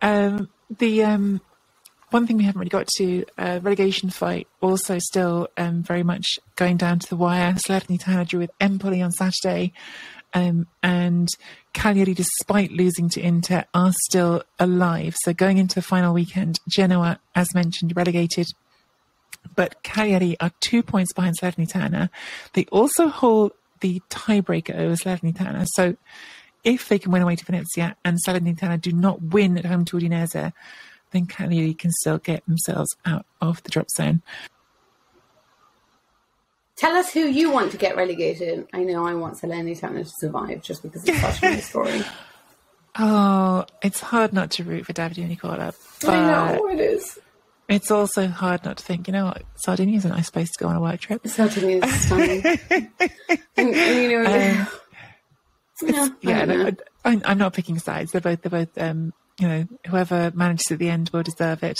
One thing we haven't really got to, relegation fight, also still very much going down to the wire. Salernitana drew with Empoli on Saturday, and Cagliari, despite losing to Inter, are still alive. So going into the final weekend, Genoa, as mentioned, relegated. But Cagliari are 2 points behind Salernitana. They also hold the tiebreaker over Salernitana. So if they can win away to Venezia and Salernitana do not win at home to Udinese, then Cagliari can still get themselves out of the drop zone. Tell us who you want to get relegated. I know I want Salernitana to survive just because it's such a good story. Oh, it's hard not to root for Davide Nicola. I know, it is. It's also hard not to think, you know what, Sardinia is a nice place to go on a work trip. Sardinia is stunning. and you know, I'm not picking sides. They're both, you know, whoever manages at the end will deserve it.